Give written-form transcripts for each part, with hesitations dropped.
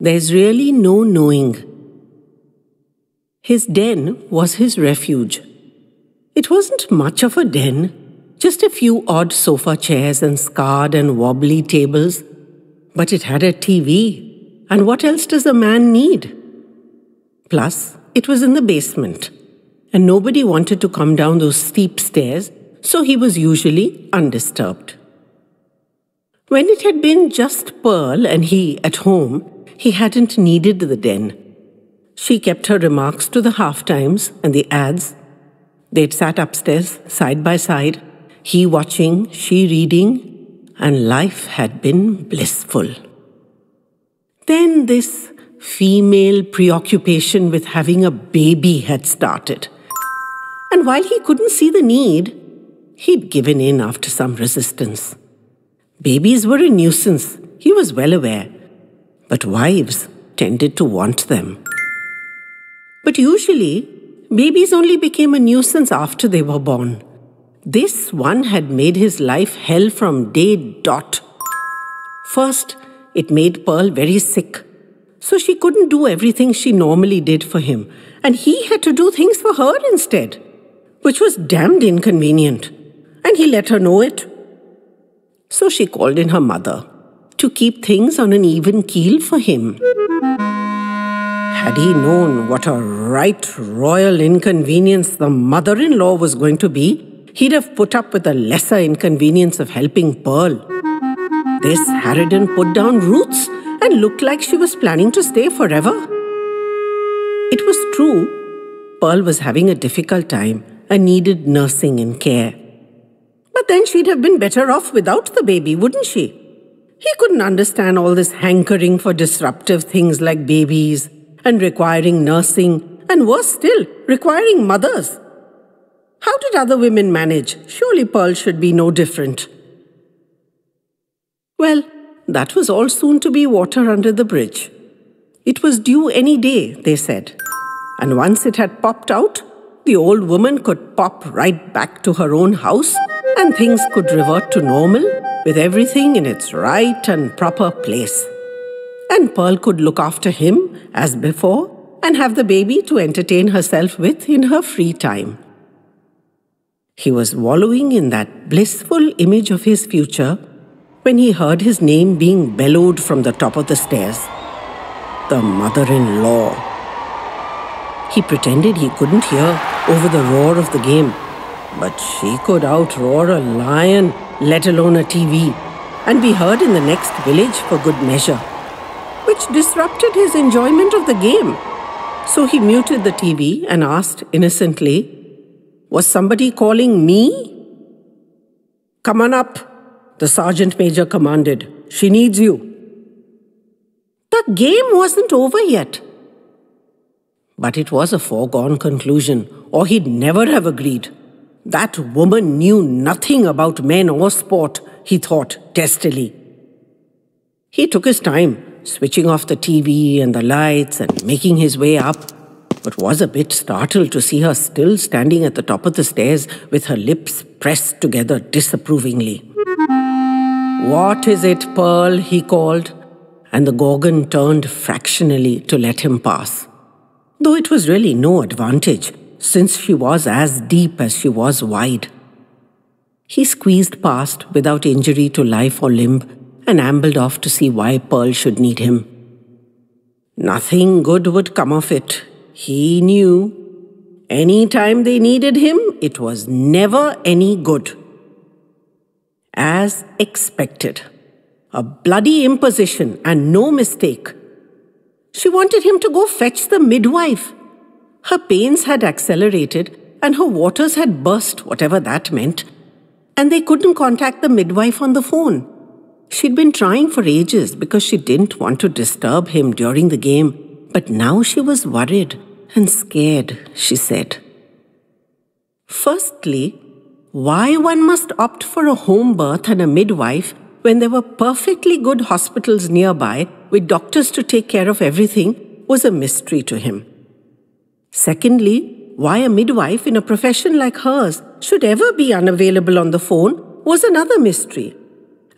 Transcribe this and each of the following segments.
There's really no knowing. His den was his refuge. It wasn't much of a den, just a few odd sofa chairs and scarred and wobbly tables. But it had a TV, and what else does a man need? Plus, it was in the basement, and nobody wanted to come down those steep stairs, so he was usually undisturbed. When it had been just Pearl and he at home, he hadn't needed the den. She kept her remarks to the half-times and the ads. They'd sat upstairs, side by side, he watching, she reading, and life had been blissful. Then this female preoccupation with having a baby had started. And while he couldn't see the need, he'd given in after some resistance. Babies were a nuisance, he was well aware, but wives tended to want them. But usually, babies only became a nuisance after they were born. This one had made his life hell from day dot. First, it made Pearl very sick, so she couldn't do everything she normally did for him, and he had to do things for her instead, which was damned inconvenient, and he let her know it. So she called in her mother to keep things on an even keel for him. Had he known what a right royal inconvenience the mother-in-law was going to be, he'd have put up with the lesser inconvenience of helping Pearl. This harridan put down roots and looked like she was planning to stay forever. It was true, Pearl was having a difficult time and needed nursing and care. But then she'd have been better off without the baby, wouldn't she? He couldn't understand all this hankering for disruptive things like babies and requiring nursing and, worse still, requiring mothers. How did other women manage? Surely Pearl should be no different. Well, that was all soon to be water under the bridge. It was due any day, they said. And once it had popped out, the old woman could pop right back to her own house, and things could revert to normal, with everything in its right and proper place. And Pearl could look after him as before and have the baby to entertain herself with in her free time. He was wallowing in that blissful image of his future when he heard his name being bellowed from the top of the stairs. The mother-in-law. He pretended he couldn't hear over the roar of the game. But she could outroar a lion, let alone a TV, and be heard in the next village for good measure, which disrupted his enjoyment of the game. So he muted the TV and asked innocently, "Was somebody calling me?" "Come on up," the sergeant major commanded. "She needs you." The game wasn't over yet. But it was a foregone conclusion, or he'd never have agreed. That woman knew nothing about men or sport, he thought testily. He took his time, switching off the TV and the lights and making his way up, but was a bit startled to see her still standing at the top of the stairs with her lips pressed together disapprovingly. "What is it, Pearl?" he called, and the Gorgon turned fractionally to let him pass. Though it was really no advantage, since she was as deep as she was wide. He squeezed past without injury to life or limb and ambled off to see why Pearl should need him. Nothing good would come of it, he knew. Any time they needed him, it was never any good. As expected. A bloody imposition and no mistake. She wanted him to go fetch the midwife. Her pains had accelerated and her waters had burst, whatever that meant, and they couldn't contact the midwife on the phone. She'd been trying for ages because she didn't want to disturb him during the game, but now she was worried and scared, she said. Firstly, why one must opt for a home birth and a midwife when there were perfectly good hospitals nearby with doctors to take care of everything was a mystery to him. Secondly, why a midwife in a profession like hers should ever be unavailable on the phone was another mystery.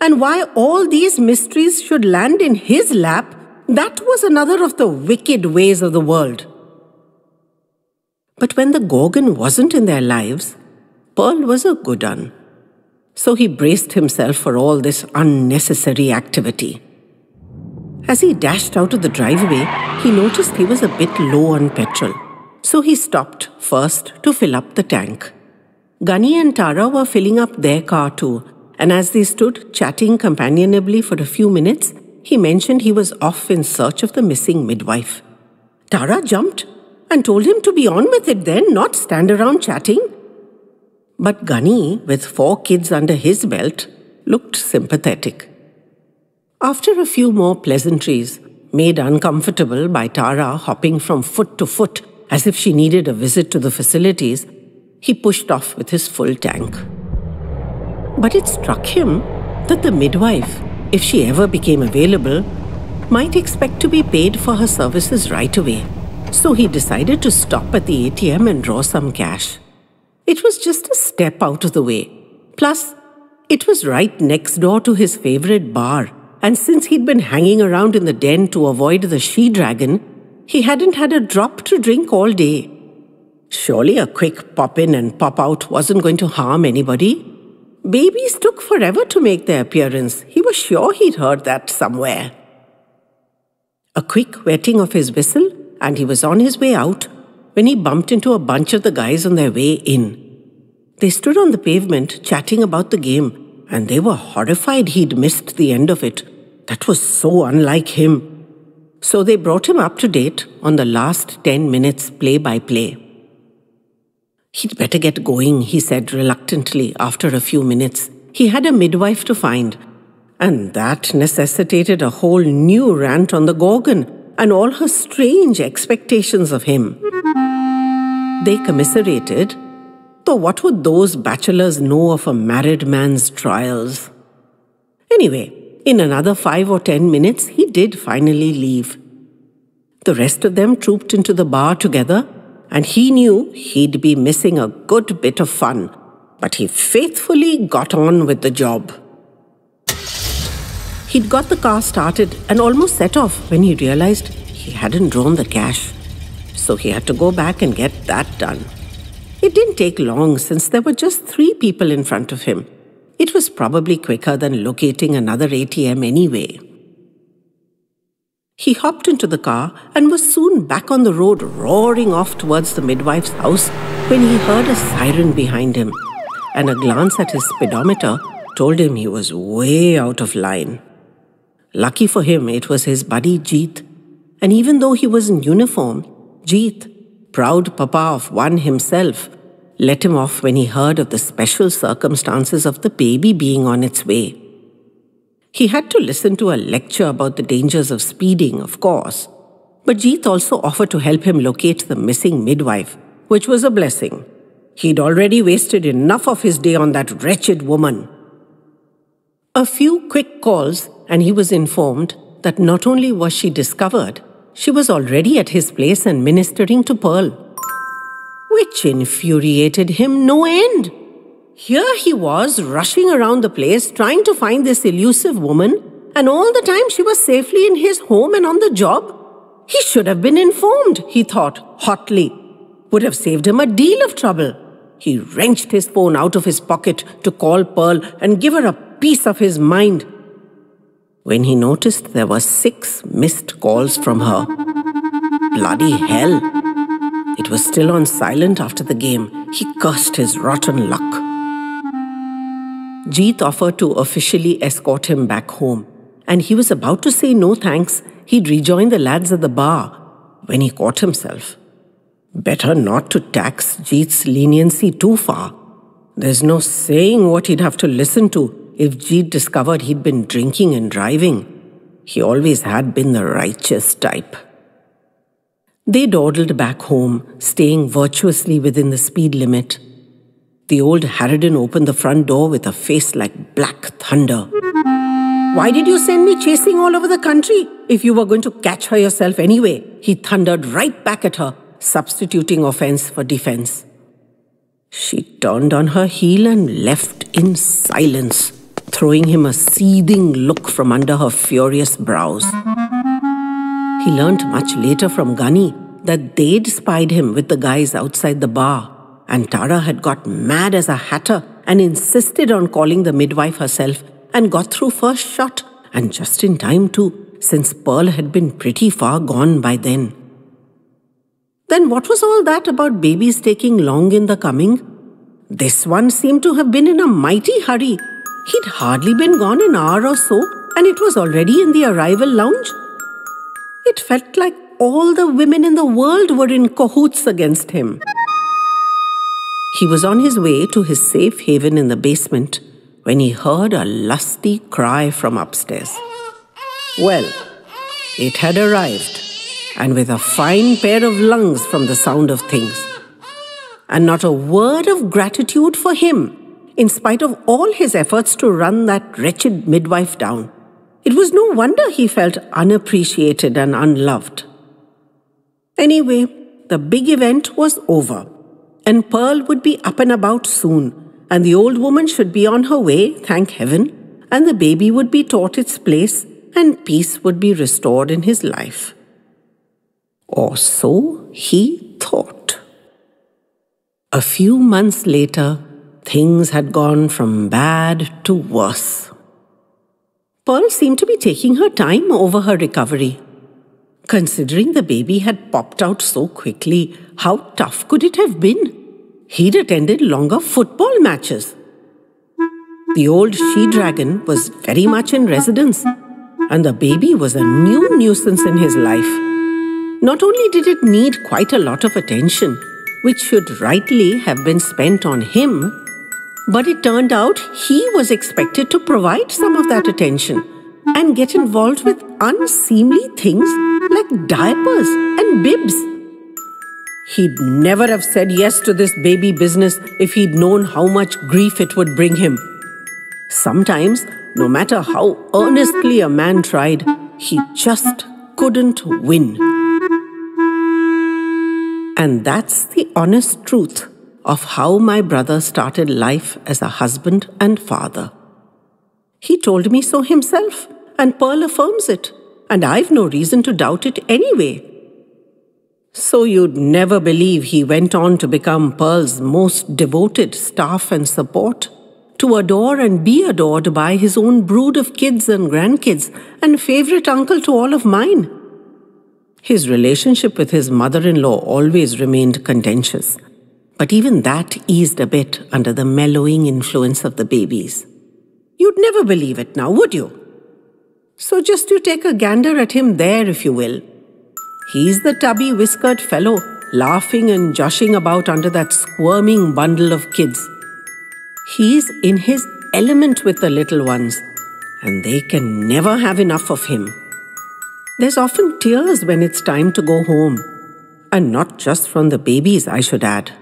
And why all these mysteries should land in his lap That was another of the wicked ways of the world. But when the Gorgon wasn't in their lives, Pearl was a good un. So he braced himself for all this unnecessary activity. As he dashed out of the driveway, he noticed he was a bit low on petrol. So he stopped first to fill up the tank. Gunny and Tara were filling up their car too, and as they stood chatting companionably for a few minutes, he mentioned he was off in search of the missing midwife. Tara jumped and told him to be on with it then, not stand around chatting. But Gunny, with 4 kids under his belt, looked sympathetic. After a few more pleasantries, made uncomfortable by Tara hopping from foot to foot as if she needed a visit to the facilities, he pushed off with his full tank. But it struck him that the midwife, if she ever became available, might expect to be paid for her services right away. So he decided to stop at the ATM and draw some cash. It was just a step out of the way. Plus, it was right next door to his favorite bar, and since he'd been hanging around in the den to avoid the she-dragon, he hadn't had a drop to drink all day. Surely a quick pop-in and pop-out wasn't going to harm anybody. Babies took forever to make their appearance. He was sure he'd heard that somewhere. A quick wetting of his whistle, and he was on his way out when he bumped into a bunch of the guys on their way in. They stood on the pavement chatting about the game, and they were horrified he'd missed the end of it. That was so unlike him. So they brought him up to date on the last 10 minutes play-by-play. He'd better get going, he said reluctantly after a few minutes. He had a midwife to find, and that necessitated a whole new rant on the Gorgon and all her strange expectations of him. They commiserated, though what would those bachelors know of a married man's trials? Anyway, in another 5 or 10 minutes, he did finally leave. The rest of them trooped into the bar together, and he knew he'd be missing a good bit of fun, but he faithfully got on with the job. He'd got the car started and almost set off when he realized he hadn't drawn the cash, so he had to go back and get that done. It didn't take long since there were just 3 people in front of him. It was probably quicker than locating another ATM anyway. He hopped into the car and was soon back on the road, roaring off towards the midwife's house when he heard a siren behind him, and a glance at his speedometer told him he was way out of line. Lucky for him, it was his buddy Jeet, and even though he was in uniform, Jeet, proud papa of one himself, let him off when he heard of the special circumstances of the baby being on its way. He had to listen to a lecture about the dangers of speeding, of course. But Jeet also offered to help him locate the missing midwife, which was a blessing. He'd already wasted enough of his day on that wretched woman. A few quick calls, and he was informed that not only was she discovered, she was already at his place and ministering to Pearl. Which infuriated him no end. Here he was, rushing around the place, trying to find this elusive woman, and all the time she was safely in his home and on the job. He should have been informed, he thought, hotly. Would have saved him a deal of trouble. He wrenched his phone out of his pocket to call Pearl and give her a piece of his mind, when he noticed there were 6 missed calls from her. Bloody hell. It was still on silent after the game. He cursed his rotten luck. Jeet offered to officially escort him back home, and he was about to say no thanks, he'd rejoin the lads at the bar, when he caught himself. Better not to tax Jeet's leniency too far. There's no saying what he'd have to listen to if Jeet discovered he'd been drinking and driving. He always had been the righteous type. They dawdled back home, staying virtuously within the speed limit. The old harridan opened the front door with a face like black thunder. "Why did you send me chasing all over the country if you were going to catch her yourself anyway?" he thundered right back at her, substituting offense for defense. She turned on her heel and left in silence, throwing him a seething look from under her furious brows. He learnt much later from Gani that they'd spied him with the guys outside the bar, and Tara had got mad as a hatter and insisted on calling the midwife herself and got through first shot, and just in time too, since Pearl had been pretty far gone by then. Then what was all that about babies taking long in the coming? This one seemed to have been in a mighty hurry. He'd hardly been gone an hour or so, and it was already in the arrival lounge. It felt like all the women in the world were in cahoots against him. He was on his way to his safe haven in the basement when he heard a lusty cry from upstairs. Well, it had arrived, and with a fine pair of lungs from the sound of things. And not a word of gratitude for him, in spite of all his efforts to run that wretched midwife down. It was no wonder he felt unappreciated and unloved. Anyway, the big event was over, and Pearl would be up and about soon, and the old woman should be on her way, thank heaven, and the baby would be taught its place, and peace would be restored in his life. Or so he thought. A few months later, things had gone from bad to worse. Pearl seemed to be taking her time over her recovery. Considering the baby had popped out so quickly, how tough could it have been? He'd attended longer football matches. The old she-dragon was very much in residence, and the baby was a new nuisance in his life. Not only did it need quite a lot of attention, which should rightly have been spent on him, but it turned out he was expected to provide some of that attention and get involved with unseemly things like diapers and bibs. He'd never have said yes to this baby business if he'd known how much grief it would bring him. Sometimes, no matter how earnestly a man tried, he just couldn't win. And that's the honest truth of how my brother started life as a husband and father. He told me so himself, and Pearl affirms it, and I've no reason to doubt it anyway. So you'd never believe he went on to become Pearl's most devoted staff and support, to adore and be adored by his own brood of kids and grandkids, and favourite uncle to all of mine. His relationship with his mother-in-law always remained contentious, but even that eased a bit under the mellowing influence of the babies. You'd never believe it now, would you? So just you take a gander at him there, if you will. He's the tubby-whiskered fellow, laughing and joshing about under that squirming bundle of kids. He's in his element with the little ones, and they can never have enough of him. There's often tears when it's time to go home, and not just from the babies, I should add.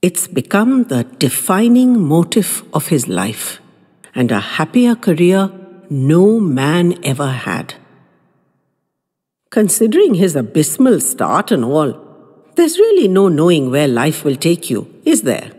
It's become the defining motif of his life, and a happier career no man ever had. Considering his abysmal start and all, there's really no knowing where life will take you, is there?